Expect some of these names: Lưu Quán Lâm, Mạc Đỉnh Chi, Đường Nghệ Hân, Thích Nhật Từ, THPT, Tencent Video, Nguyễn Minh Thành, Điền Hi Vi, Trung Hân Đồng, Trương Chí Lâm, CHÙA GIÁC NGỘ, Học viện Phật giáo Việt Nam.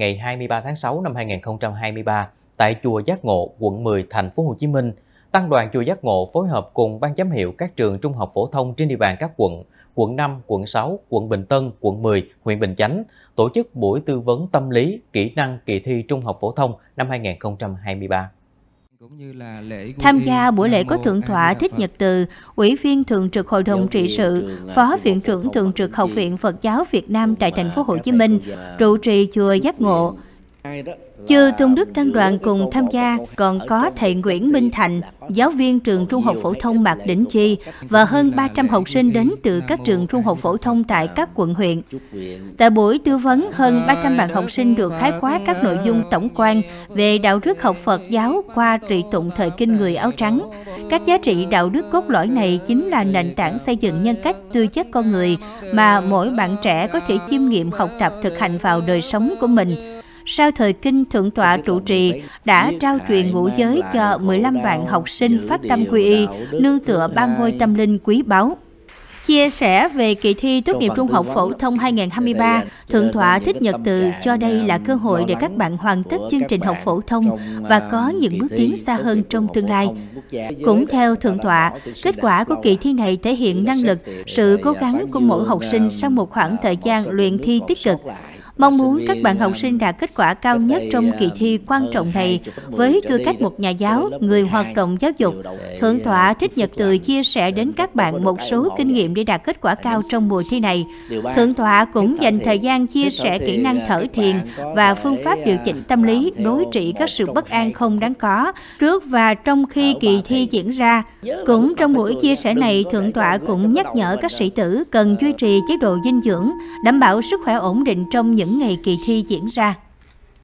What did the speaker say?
ngày 23 tháng 6 năm 2023 tại chùa Giác Ngộ, quận 10, thành phố Hồ Chí Minh, Tăng đoàn chùa Giác Ngộ phối hợp cùng ban giám hiệu các trường trung học phổ thông trên địa bàn các quận 5, quận 6, quận Bình Tân, quận 10, huyện Bình Chánh tổ chức buổi tư vấn tâm lý, kỹ năng kỳ thi trung học phổ thông năm 2023. Tham gia buổi lễ có Thượng tọa Thích Nhật Từ, Ủy viên Thường trực Hội đồng Trị sự, Phó Viện trưởng Thường trực Học viện Phật giáo Việt Nam tại thành phố Hồ Chí Minh, trụ trì chùa Giác Ngộ. Chư Tôn Đức Tăng đoàn cùng tham gia còn có thầy Nguyễn Minh Thành, giáo viên trường trung học phổ thông Mạc Đỉnh Chi và hơn 300 học sinh đến từ các trường trung học phổ thông tại các quận huyện. Tại buổi tư vấn, hơn 300 bạn học sinh được khái quát các nội dung tổng quan về đạo đức học Phật giáo qua trì tụng thời kinh người áo trắng. Các giá trị đạo đức cốt lõi này chính là nền tảng xây dựng nhân cách, tư chất con người mà mỗi bạn trẻ có thể chiêm nghiệm, học tập, thực hành vào đời sống của mình. Sau thời kinh, Thượng tọa trụ trì đã trao truyền ngũ giới cho 15 bạn học sinh phát tâm quy y, nương tựa ba ngôi tâm linh quý báu. Chia sẻ về kỳ thi tốt nghiệp trung học phổ thông 2023, Thượng tọa Thích Nhật Từ cho đây là cơ hội để các bạn hoàn tất chương trình học phổ thông và có những bước tiến xa hơn trong tương lai. Cũng theo Thượng tọa, kết quả của kỳ thi này thể hiện năng lực, sự cố gắng của mỗi học sinh sau một khoảng thời gian luyện thi tích cực. Mong muốn các bạn học sinh đạt kết quả cao nhất trong kỳ thi quan trọng này. Với tư cách một nhà giáo, người hoạt động giáo dục, Thượng tọa Thích Nhật Từ chia sẻ đến các bạn một số kinh nghiệm để đạt kết quả cao trong mùa thi này. Thượng tọa cũng dành thời gian chia sẻ kỹ năng thở thiền và phương pháp điều chỉnh tâm lý, đối trị các sự bất an không đáng có trước và trong khi kỳ thi diễn ra. Cũng trong buổi chia sẻ này, Thượng tọa cũng nhắc nhở các sĩ tử cần duy trì chế độ dinh dưỡng, đảm bảo sức khỏe ổn định trong những ngày kỳ thi diễn ra.